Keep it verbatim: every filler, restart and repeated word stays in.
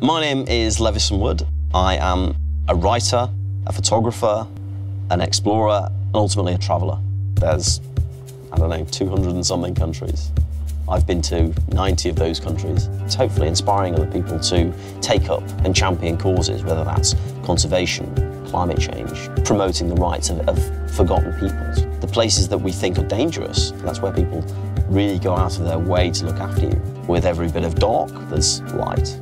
My name is Levison Wood. I am a writer, a photographer, an explorer, and ultimately a traveller. There's, I don't know, two hundred and something countries. I've been to ninety of those countries. It's hopefully inspiring other people to take up and champion causes, whether that's conservation, climate change, promoting the rights of, of forgotten peoples. The places that we think are dangerous, that's where people really go out of their way to look after you. With every bit of dark, there's light.